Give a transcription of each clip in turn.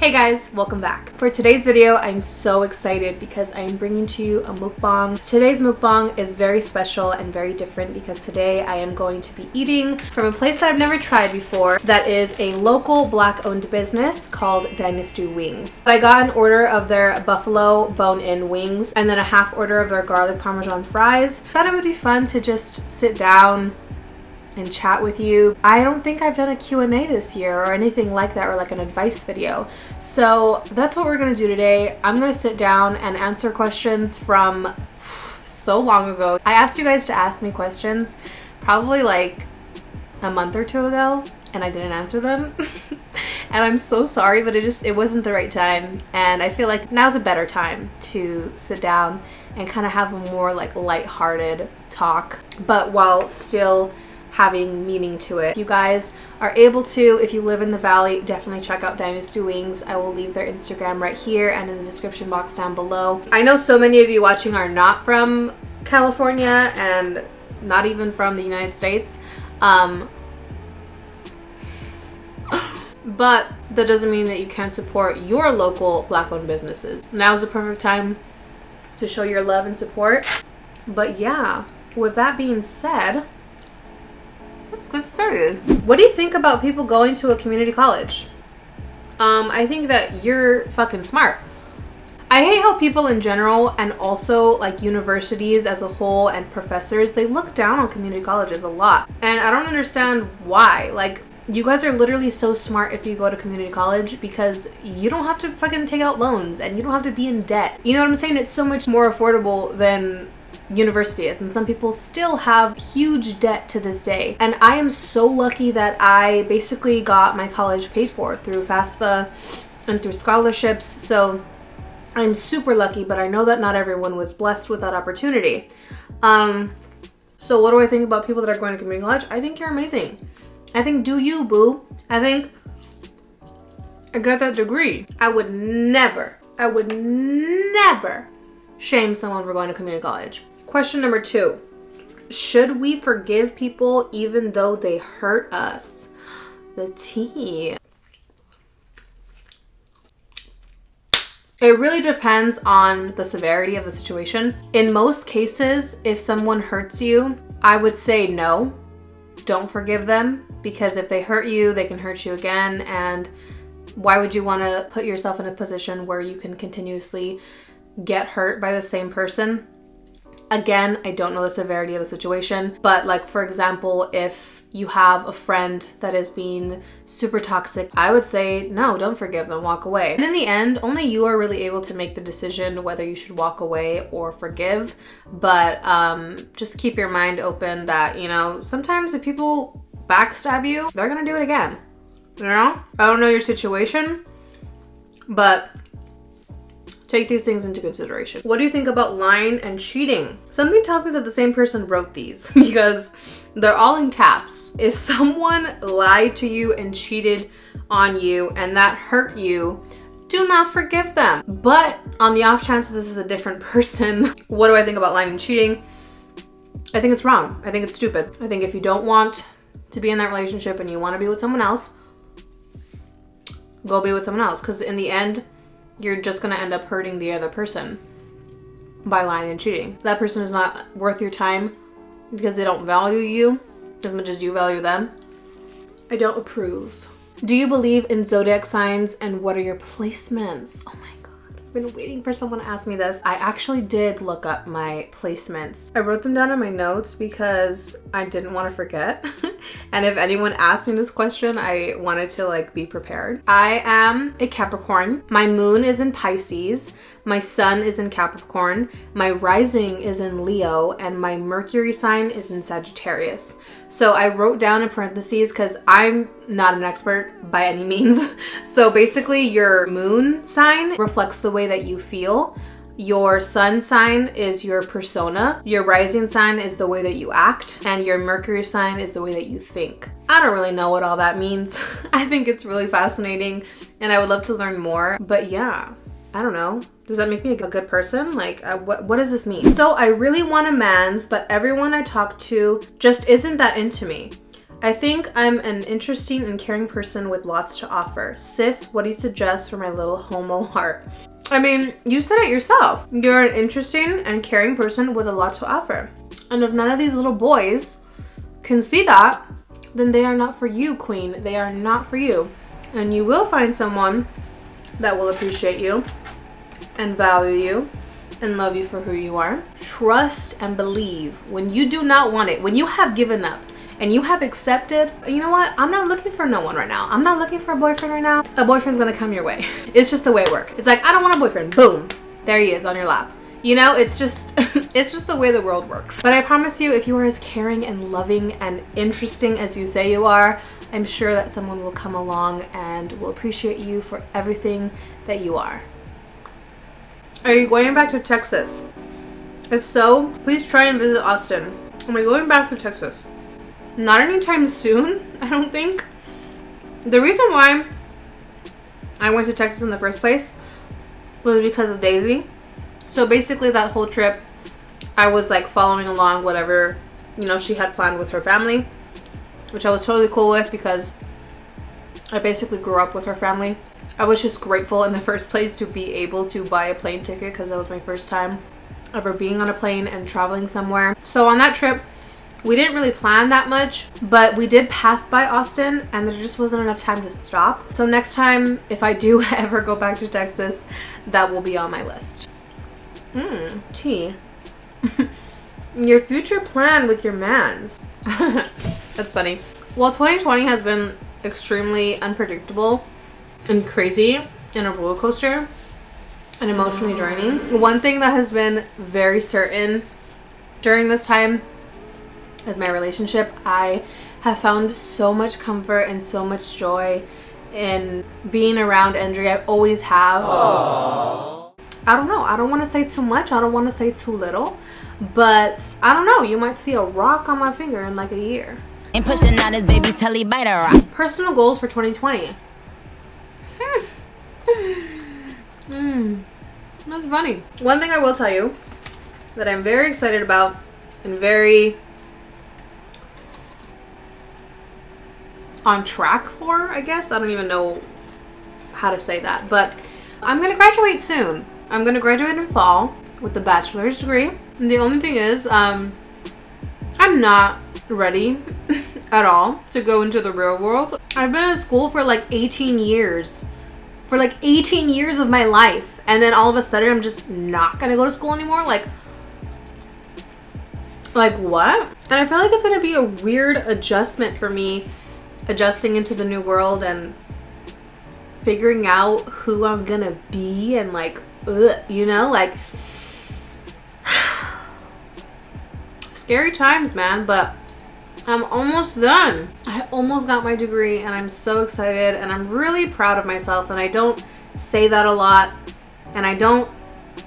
Hey guys, welcome back. For today's video, I'm so excited because I'm bringing to you a mukbang. Today's mukbang is very special and very different because today I am going to be eating from a place that I've never tried before that is a local Black-owned business called Dynasty Wings. I got an order of their buffalo bone-in wings and then a half order of their garlic parmesan fries. I thought it would be fun to just sit down and chat with you. I don't think I've done a Q&A this year or anything like that, or like an advice video. So that's what we're gonna do today. I'm gonna sit down and answer questions from so long ago. I asked you guys to ask me questions probably like a month or two ago and I didn't answer them. And I'm so sorry, but it wasn't the right time. And I feel like now's a better time to sit down and kind of have a more like lighthearted talk, but while still having meaning to it. If you guys are able to, if you live in the valley, definitely check out Dynasty Wings. I will leave their Instagram right here and in the description box down below. I know so many of you watching are not from California and not even from the United States, but that doesn't mean that you can't support your local Black-owned businesses. Now is the perfect time to show your love and support. But yeah, with that being said, let's get started. What do you think about people going to a community college? I think that you're fucking smart. I hate how people in general and also like universities as a whole and professors, they look down on community colleges a lot. And I don't understand why. Like, you guys are literally so smart if you go to community college because you don't have to fucking take out loans and you don't have to be in debt. You know what I'm saying? It's so much more affordable than university is, and some people still have huge debt to this day. And I am so lucky that I basically got my college paid for through FAFSA and through scholarships, so I'm super lucky, but I know that not everyone was blessed with that opportunity. So what do I think about people that are going to community college? I think you're amazing. I think do you, boo. I think I got that degree. I would never shame someone for going to community college. Question number two, should we forgive people even though they hurt us? The tea. It really depends on the severity of the situation. In most cases, if someone hurts you, I would say no, don't forgive them, because if they hurt you, they can hurt you again. And why would you want to put yourself in a position where you can continuously get hurt by the same person? Again, I don't know the severity of the situation, but like, for example, if you have a friend that is being super toxic, I would say, no, don't forgive them, walk away. And in the end, only you are really able to make the decision whether you should walk away or forgive. But just keep your mind open that, you know, sometimes if people backstab you, they're gonna do it again, you know? I don't know your situation, but take these things into consideration. What do you think about lying and cheating? Something tells me that the same person wrote these because they're all in caps. If someone lied to you and cheated on you and that hurt you, do not forgive them. But on the off chance this is a different person, what do I think about lying and cheating? I think it's wrong. I think it's stupid. I think if you don't want to be in that relationship and you want to be with someone else, go be with someone else, because in the end, you're just gonna end up hurting the other person by lying and cheating. That person is not worth your time because they don't value you as much as you value them. I don't approve. Do you believe in zodiac signs and what are your placements? Oh my God, I've been waiting for someone to ask me this. I actually did look up my placements. I wrote them down in my notes because I didn't want to forget. And if anyone asked me this question, I wanted to like be prepared. I am a Capricorn. My moon is in Pisces. My sun is in Capricorn. My rising is in Leo and my Mercury sign is in Sagittarius. So I wrote down in parentheses because I'm not an expert by any means. So basically your moon sign reflects the way that you feel. Your sun sign is your persona, your rising sign is the way that you act, and your Mercury sign is the way that you think. I don't really know what all that means. I think it's really fascinating and I would love to learn more, but yeah, I don't know. Does that make me a good person? Like, what does this mean? So I really want a man's, but everyone I talk to just isn't that into me. I think I'm an interesting and caring person with lots to offer. Sis, what do you suggest for my little homo heart? I mean, you said it yourself. You're an interesting and caring person with a lot to offer. And if none of these little boys can see that, then they are not for you, queen. They are not for you. And you will find someone that will appreciate you and value you and love you for who you are. Trust and believe when you do not want it, when you have given up, and you have accepted, you know what? I'm not looking for no one right now. I'm not looking for a boyfriend right now. A boyfriend's gonna come your way. It's just the way it works. It's like, I don't want a boyfriend. Boom. There he is on your lap. You know, it's just, it's just the way the world works. But I promise you, if you are as caring and loving and interesting as you say you are, I'm sure that someone will come along and will appreciate you for everything that you are. Are you going back to Texas? If so, please try and visit Austin. Am I going back to Texas? Not anytime soon, I don't think. The reason why I went to Texas in the first place was because of Daisy. So basically that whole trip, I was like following along whatever, you know, she had planned with her family, which I was totally cool with because I basically grew up with her family. I was just grateful in the first place to be able to buy a plane ticket because that was my first time ever being on a plane and traveling somewhere. So on that trip, we didn't really plan that much, but we did pass by Austin and there just wasn't enough time to stop. So next time, if I do ever go back to Texas, that will be on my list. Tea. Your future plan with your mans. That's funny. Well, 2020 has been extremely unpredictable and crazy and a roller coaster and emotionally draining. One thing that has been very certain during this time is my relationship. I have found so much comfort and so much joy in being around Andrea. I always have. Aww. I don't know. I don't want to say too much. I don't want to say too little. But I don't know. You might see a rock on my finger in like a year. And pushing out his baby's telly by the rock. Personal goals for 2020. That's funny. One thing I will tell you that I'm very excited about and very on track for, I guess. I don't even know how to say that, but I'm gonna graduate soon. I'm gonna graduate in fall with a bachelor's degree. And the only thing is, I'm not ready at all to go into the real world. I've been in school for like 18 years. For like 18 years of my life. And then all of a sudden I'm just not gonna go to school anymore. Like what? And I feel like it's gonna be a weird adjustment for me, adjusting into the new world and figuring out who I'm gonna be and like, ugh, you know, like scary times, man, but I'm almost done. I almost got my degree and I'm so excited and I'm really proud of myself, and I don't say that a lot and I don't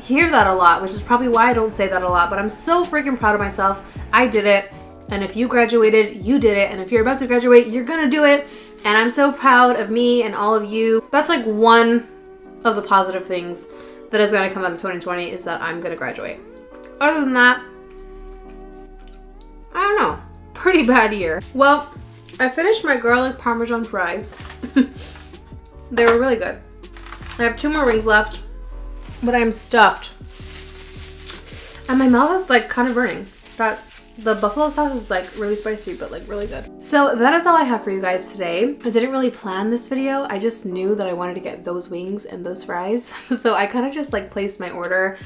hear that a lot, which is probably why I don't say that a lot, but I'm so freaking proud of myself. I did it. And if you graduated, you did it. And if you're about to graduate, you're gonna do it. And I'm so proud of me and all of you. That's like one of the positive things that is gonna come out of 2020 is that I'm gonna graduate. Other than that, I don't know, pretty bad year. Well, I finished my garlic parmesan fries. They were really good. I have 2 more rings left, but I'm stuffed. And my mouth is like kind of burning. The buffalo sauce is like really spicy, but like really good. So that is all I have for you guys today. I didn't really plan this video. I just knew that I wanted to get those wings and those fries. So I kind of just like placed my order.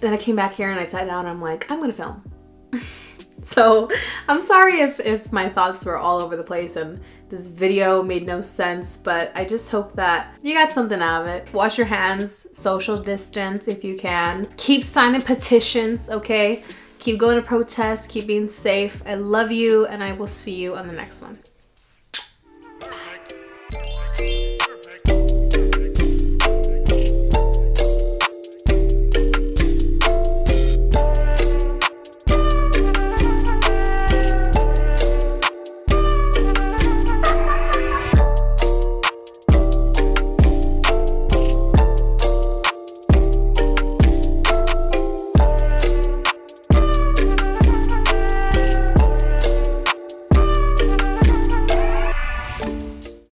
Then I came back here and I sat down and I'm like, I'm gonna film. So I'm sorry if my thoughts were all over the place and this video made no sense, but I just hope that you got something out of it. Wash your hands, social distance if you can. Keep signing petitions, okay? Keep going to protests, keep being safe. I love you, and I will see you on the next one.